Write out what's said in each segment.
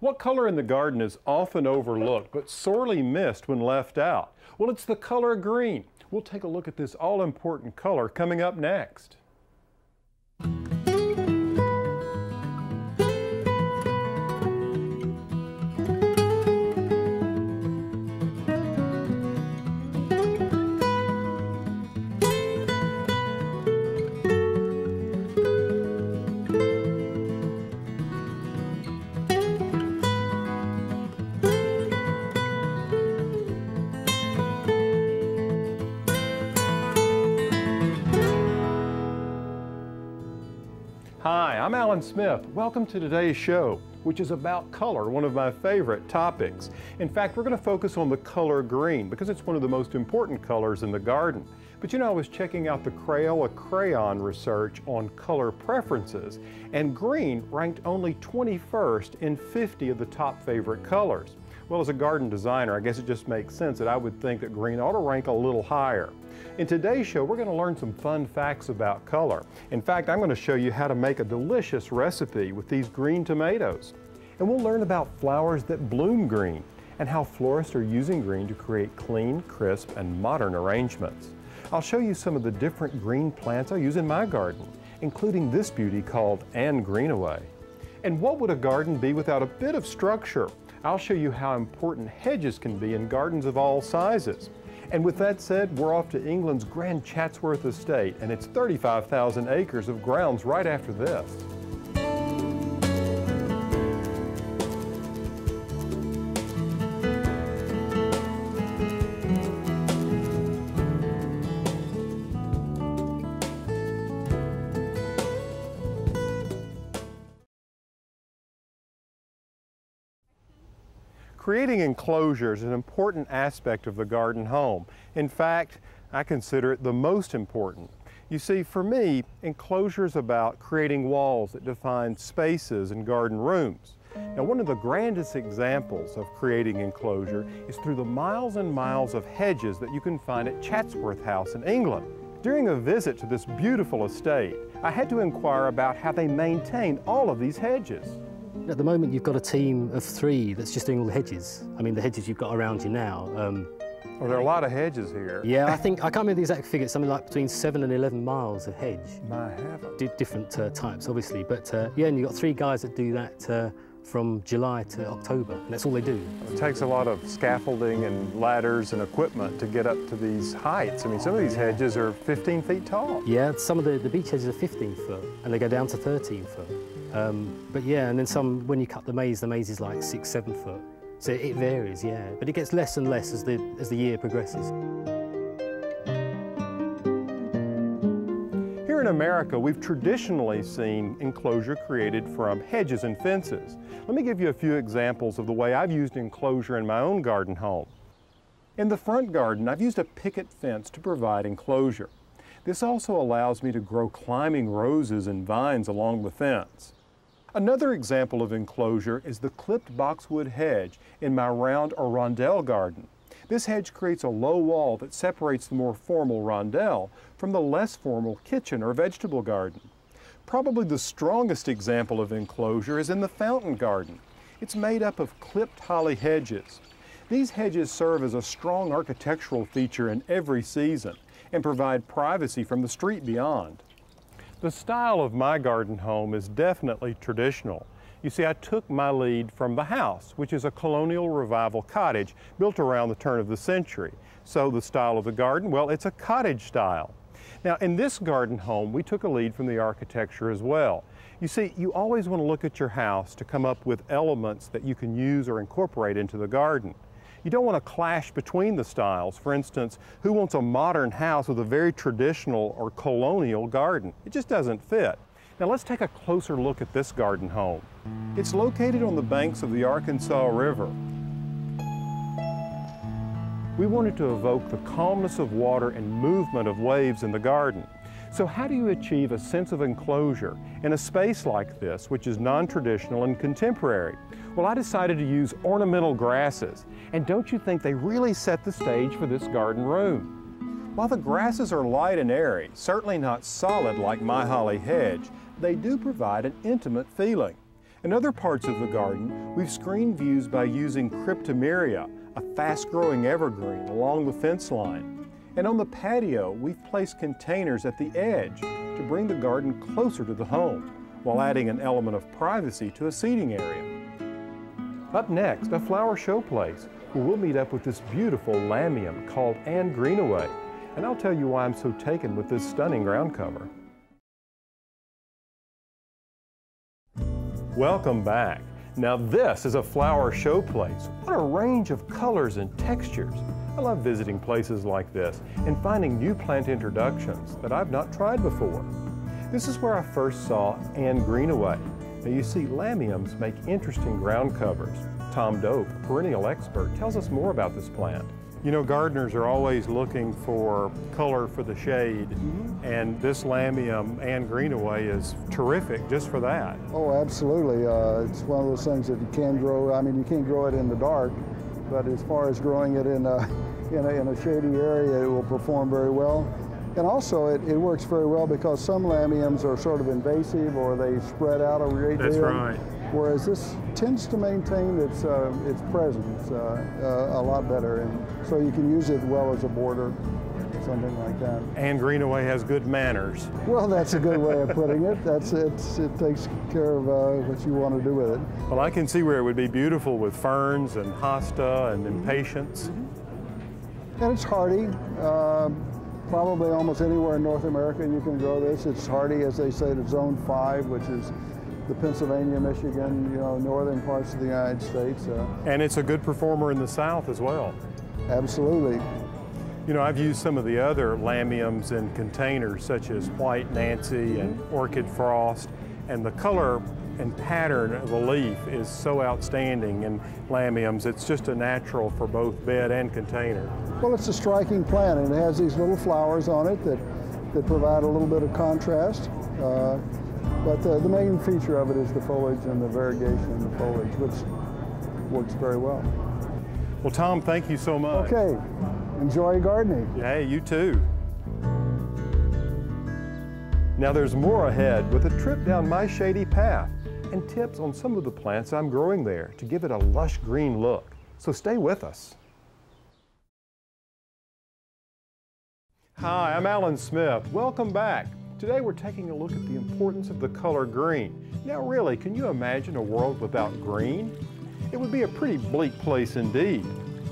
What color in the garden is often overlooked but sorely missed when left out? Well, it's the color green. We'll take a look at this all-important color coming up next. Hi, I'm Alan Smith. Welcome to today's show, which is about color, one of my favorite topics. In fact, we're going to focus on the color green because it's one of the most important colors in the garden. But you know, I was checking out the Crayola crayon research on color preferences, and green ranked only 21st in 50 of the top favorite colors. Well, as a garden designer, I guess it just makes sense that I would think that green ought to rank a little higher. In today's show, we're going to learn some fun facts about color. In fact, I'm going to show you how to make a delicious recipe with these green tomatoes. And we'll learn about flowers that bloom green and how florists are using green to create clean, crisp, and modern arrangements. I'll show you some of the different green plants I use in my garden, including this beauty called Anne Greenaway. And what would a garden be without a bit of structure? I'll show you how important hedges can be in gardens of all sizes. And with that said, we're off to England's Grand Chatsworth Estate, and it's 35,000 acres of grounds right after this. Creating enclosures is an important aspect of the garden home. In fact, I consider it the most important. You see, for me, enclosures are about creating walls that define spaces and garden rooms. Now, one of the grandest examples of creating enclosure is through the miles and miles of hedges that you can find at Chatsworth House in England. During a visit to this beautiful estate, I had to inquire about how they maintain all of these hedges. At the moment, you've got a team of three that's just doing all the hedges. I mean, the hedges you've got around you now. Well, there are a lot of hedges here. Yeah, I think, I can't remember the exact figure, it's something like between 7 and 11 miles of hedge. My heaven. Different types, obviously, but yeah, and you've got three guys that do that from July to October, and that's all they do. It takes a lot of scaffolding and ladders and equipment to get up to these heights. I mean, some of these hedges are 15 feet tall. Yeah, some of the beech hedges are 15 foot, and they go down to 13 foot. But yeah, and then some, when you cut the maze is like 6, 7 foot. So it varies, yeah. But it gets less and less as the year progresses. Here in America, we've traditionally seen enclosure created from hedges and fences. Let me give you a few examples of the way I've used enclosure in my own garden home. In the front garden, I've used a picket fence to provide enclosure. This also allows me to grow climbing roses and vines along the fence. Another example of enclosure is the clipped boxwood hedge in my round or rondelle garden. This hedge creates a low wall that separates the more formal rondelle from the less formal kitchen or vegetable garden. Probably the strongest example of enclosure is in the fountain garden. It's made up of clipped holly hedges. These hedges serve as a strong architectural feature in every season and provide privacy from the street beyond. The style of my garden home is definitely traditional. You see, I took my lead from the house, which is a colonial revival cottage built around the turn of the century. So the style of the garden, well, it's a cottage style. Now, in this garden home, we took a lead from the architecture as well. You see, you always want to look at your house to come up with elements that you can use or incorporate into the garden. You don't want to clash between the styles. For instance, who wants a modern house with a very traditional or colonial garden? It just doesn't fit. Now let's take a closer look at this garden home. It's located on the banks of the Arkansas River. We wanted to evoke the calmness of water and movement of waves in the garden. So how do you achieve a sense of enclosure in a space like this, which is non-traditional and contemporary? Well, I decided to use ornamental grasses, and don't you think they really set the stage for this garden room? While the grasses are light and airy, certainly not solid like my holly hedge, they do provide an intimate feeling. In other parts of the garden, we've screened views by using cryptomeria, a fast-growing evergreen along the fence line. And on the patio, we've placed containers at the edge to bring the garden closer to the home, while adding an element of privacy to a seating area. Up next, a flower showplace, where we'll meet up with this beautiful Lamium called Anne Greenaway. And I'll tell you why I'm so taken with this stunning ground cover. Welcome back. Now this is a flower showplace. What a range of colors and textures. I love visiting places like this and finding new plant introductions that I've not tried before. This is where I first saw Anne Greenaway. Now you see, Lamiums make interesting ground covers. Tom Dope, a perennial expert, tells us more about this plant. You know, gardeners are always looking for color for the shade, and this Lamium, Anne Greenaway, is terrific just for that. Oh, absolutely. It's one of those things that you can grow. I mean, you can't grow it in the dark, but as far as growing it in a shady area, it will perform very well. And also, it works very well because some Lamiums are sort of invasive or they spread out over a great deal. That's right. Whereas this tends to maintain its presence a lot better, and so you can use it well as a border, something like that. Anne Greenaway has good manners. Well, that's a good way of putting it. It takes care of what you want to do with it. Well, I can see where it would be beautiful with ferns and hosta and impatiens. And it's hardy. Probably almost anywhere in North America you can grow this. It's hardy, as they say, to Zone 5, which is the Pennsylvania, Michigan, you know, northern parts of the United States. And it's a good performer in the South as well. Absolutely. You know, I've used some of the other Lamiums in containers, such as White Nancy and Orchid Frost, and the color and pattern of the leaf is so outstanding in Lamiums. It's just a natural for both bed and container. Well, it's a striking plant, and it has these little flowers on it that provide a little bit of contrast. But the main feature of it is the foliage and the variegation in the foliage, which works very well. Well, Tom, thank you so much. Okay, enjoy gardening. Hey, you too. Now there's more ahead with a trip down my shady path and tips on some of the plants I'm growing there to give it a lush green look. So stay with us. Hi, I'm Allen Smith. Welcome back. Today we're taking a look at the importance of the color green. Now really, can you imagine a world without green? It would be a pretty bleak place indeed.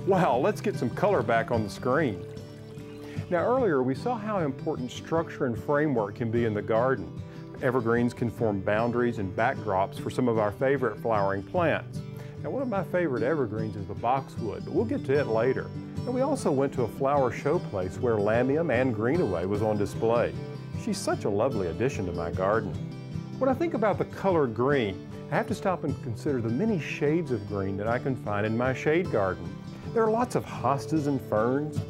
Wow, let's get some color back on the screen. Now earlier we saw how important structure and framework can be in the garden. Evergreens can form boundaries and backdrops for some of our favorite flowering plants. Now one of my favorite evergreens is the boxwood, but we'll get to it later. And we also went to a flower showplace where Lamium Anne Greenaway was on display. She's such a lovely addition to my garden. When I think about the color green, I have to stop and consider the many shades of green that I can find in my shade garden. There are lots of hostas and ferns,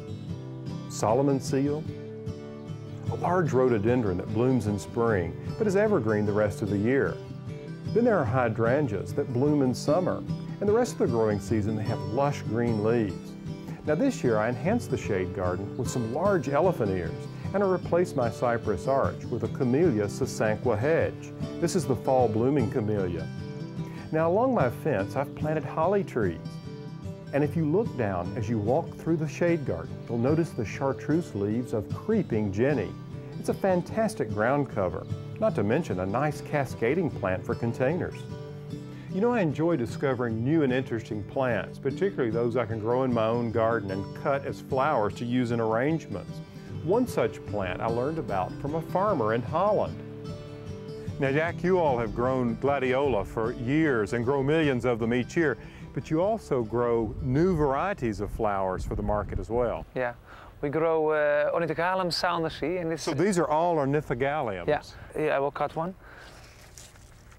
Solomon's seal, a large rhododendron that blooms in spring but is evergreen the rest of the year. Then there are hydrangeas that bloom in summer, and the rest of the growing season they have lush green leaves. Now this year I enhanced the shade garden with some large elephant ears, and I replaced my cypress arch with a Camellia sasanqua hedge. This is the fall blooming camellia. Now along my fence I've planted holly trees. And if you look down as you walk through the shade garden, you'll notice the chartreuse leaves of creeping Jenny. It's a fantastic ground cover, not to mention a nice cascading plant for containers. You know, I enjoy discovering new and interesting plants, particularly those I can grow in my own garden and cut as flowers to use in arrangements. One such plant I learned about from a farmer in Holland. Now, Jack, you all have grown gladiola for years and grow millions of them each year, but you also grow new varieties of flowers for the market as well. Yeah, we grow Ornithogalum saundersi, and this. So these are all Ornithogaliums. Yeah, yeah, I will cut one.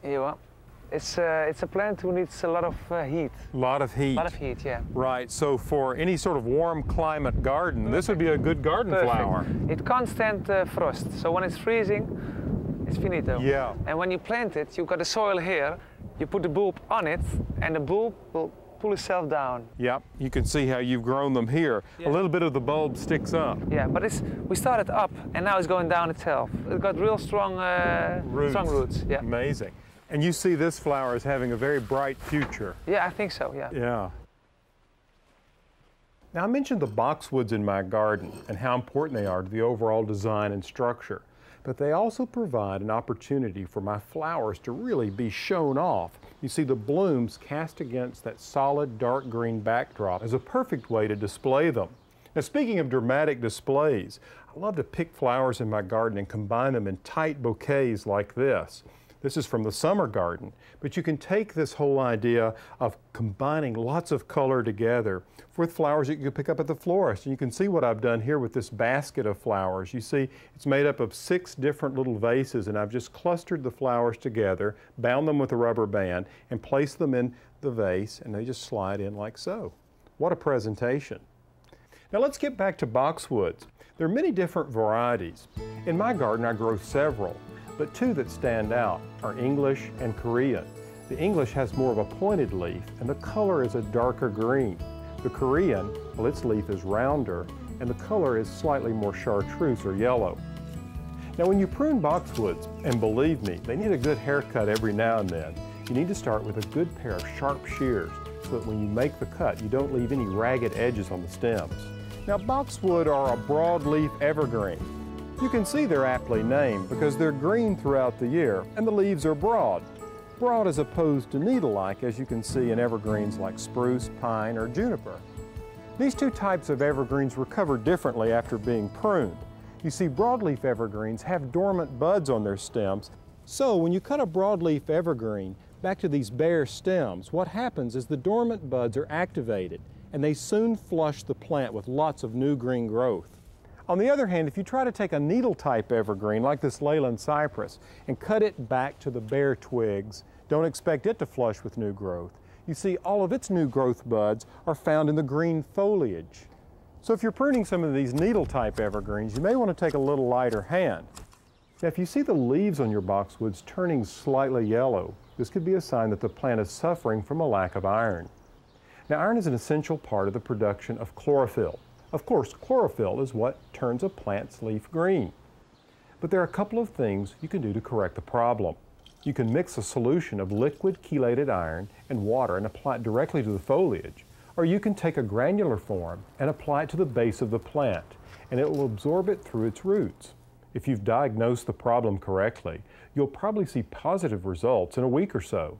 Here you are. It's a plant who needs a lot of heat. A lot of heat. A lot of heat, yeah. Right, so for any sort of warm climate garden, perfect. This would be a good garden perfect. Flower. It can't stand frost, so when it's freezing, it's finito. Yeah. And when you plant it, you've got the soil here, you put the bulb on it, and the bulb will pull itself down. Yeah, you can see how you've grown them here. Yeah. A little bit of the bulb sticks up. Yeah, but we started up, and now it's going down itself. It got real strong roots. Yeah. Amazing. And you see this flower as having a very bright future. Yeah, I think so, yeah. Yeah. Now, I mentioned the boxwoods in my garden and how important they are to the overall design and structure, but they also provide an opportunity for my flowers to really be shown off. You see the blooms cast against that solid dark green backdrop as a perfect way to display them. Now, speaking of dramatic displays, I love to pick flowers in my garden and combine them in tight bouquets like this. This is from the summer garden, but you can take this whole idea of combining lots of color together with flowers that you can pick up at the florist. And you can see what I've done here with this basket of flowers. You see, it's made up of 6 different little vases, and I've just clustered the flowers together, bound them with a rubber band, and placed them in the vase, and they just slide in like so. What a presentation. Now let's get back to boxwoods. There are many different varieties. In my garden, I grow several. But 2 that stand out are English and Korean. The English has more of a pointed leaf, and the color is a darker green. The Korean, well, its leaf is rounder, and the color is slightly more chartreuse or yellow. Now, when you prune boxwoods, and believe me, they need a good haircut every now and then, you need to start with a good pair of sharp shears so that when you make the cut, you don't leave any ragged edges on the stems. Now, boxwood are a broadleaf evergreen. You can see they're aptly named because they're green throughout the year and the leaves are broad. Broad as opposed to needle-like, as you can see in evergreens like spruce, pine, or juniper. These 2 types of evergreens recover differently after being pruned. You see, broadleaf evergreens have dormant buds on their stems. So when you cut a broadleaf evergreen back to these bare stems, what happens is the dormant buds are activated and they soon flush the plant with lots of new green growth. On the other hand, if you try to take a needle-type evergreen, like this Leyland Cypress, and cut it back to the bare twigs, don't expect it to flush with new growth. You see, all of its new growth buds are found in the green foliage. So if you're pruning some of these needle-type evergreens, you may want to take a little lighter hand. Now, if you see the leaves on your boxwoods turning slightly yellow, this could be a sign that the plant is suffering from a lack of iron. Now, iron is an essential part of the production of chlorophyll. Of course, chlorophyll is what turns a plant's leaf green. But there are a couple of things you can do to correct the problem. You can mix a solution of liquid chelated iron and water and apply it directly to the foliage, or you can take a granular form and apply it to the base of the plant, and it will absorb it through its roots. If you've diagnosed the problem correctly, you'll probably see positive results in a week or so.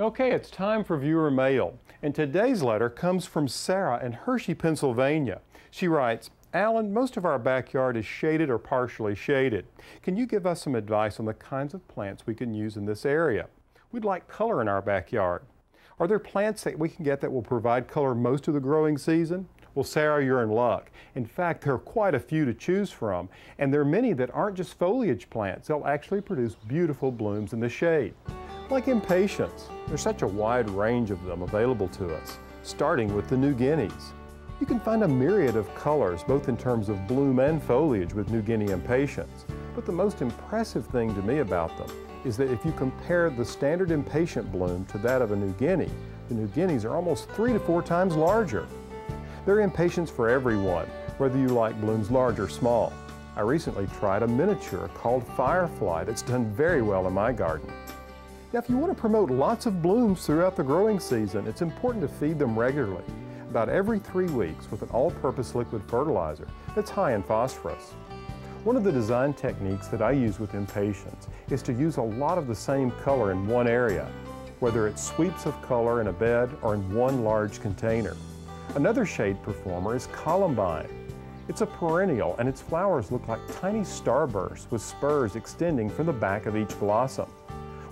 Okay, it's time for viewer mail, and today's letter comes from Sarah in Hershey, Pennsylvania. She writes, Alan, most of our backyard is shaded or partially shaded. Can you give us some advice on the kinds of plants we can use in this area? We'd like color in our backyard. Are there plants that we can get that will provide color most of the growing season? Well, Sarah, you're in luck. In fact, there are quite a few to choose from, and there are many that aren't just foliage plants. They'll actually produce beautiful blooms in the shade. Like impatiens, there's such a wide range of them available to us, starting with the New Guineas. You can find a myriad of colors, both in terms of bloom and foliage with New Guinea impatiens. But the most impressive thing to me about them is that if you compare the standard impatient bloom to that of a New Guinea, the New Guineas are almost 3 to 4 times larger. There are impatiens for everyone, whether you like blooms large or small. I recently tried a miniature called Firefly that's done very well in my garden. Now, if you want to promote lots of blooms throughout the growing season, it's important to feed them regularly, about every 3 weeks with an all-purpose liquid fertilizer that's high in phosphorus. One of the design techniques that I use with impatiens is to use a lot of the same color in one area, whether it's sweeps of color in a bed or in one large container. Another shade performer is Columbine. It's a perennial, and its flowers look like tiny starbursts with spurs extending from the back of each blossom.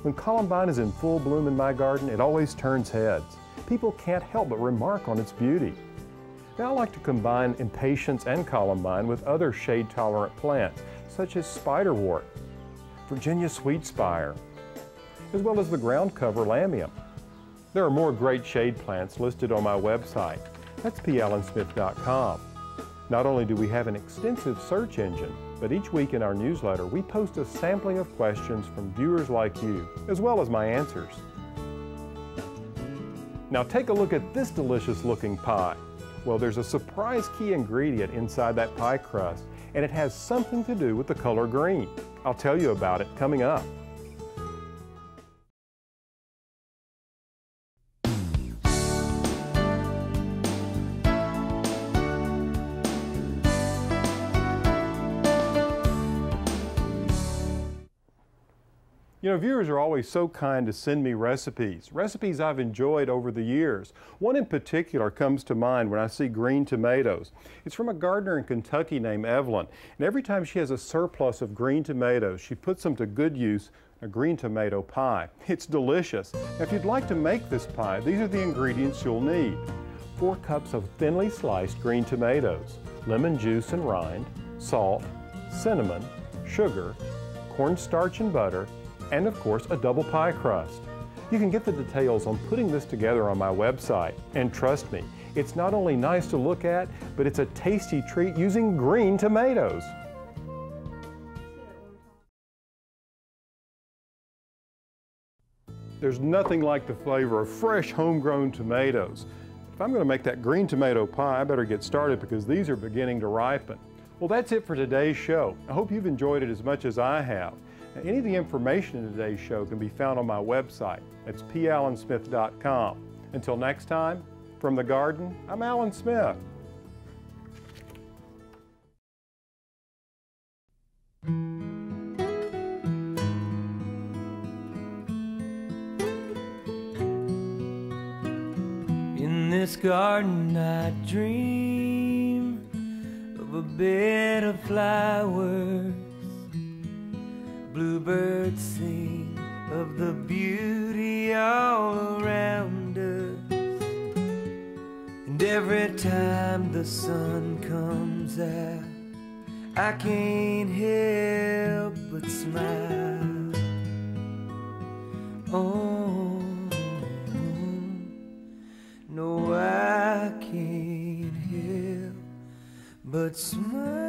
When Columbine is in full bloom in my garden, it always turns heads. People can't help but remark on its beauty. Now I like to combine impatiens and Columbine with other shade-tolerant plants, such as Spiderwort, Virginia Sweetspire, as well as the ground cover Lamium. There are more great shade plants listed on my website. That's pallensmith.com. Not only do we have an extensive search engine, but each week in our newsletter, we post a sampling of questions from viewers like you, as well as my answers. Now take a look at this delicious looking pie. Well, there's a surprise key ingredient inside that pie crust, and it has something to do with the color green. I'll tell you about it coming up. You know, viewers are always so kind to send me recipes I've enjoyed over the years. One in particular comes to mind when I see green tomatoes. It's from a gardener in Kentucky named Evelyn. And every time she has a surplus of green tomatoes, she puts them to good use in a green tomato pie. It's delicious. Now, if you'd like to make this pie, these are the ingredients you'll need. 4 cups of thinly sliced green tomatoes, lemon juice and rind, salt, cinnamon, sugar, cornstarch and butter, and of course a double pie crust. You can get the details on putting this together on my website. And trust me, it's not only nice to look at, but it's a tasty treat using green tomatoes. There's nothing like the flavor of fresh homegrown tomatoes. If I'm going to make that green tomato pie, I better get started because these are beginning to ripen. Well, that's it for today's show. I hope you've enjoyed it as much as I have. Now, any of the information in today's show can be found on my website. That's pallensmith.com. Until next time, from the garden, I'm Allen Smith. In this garden I dream of a bed of flowers. Bluebirds sing of the beauty all around us, and every time the sun comes out, I can't help but smile. Oh, no, I can't help but smile.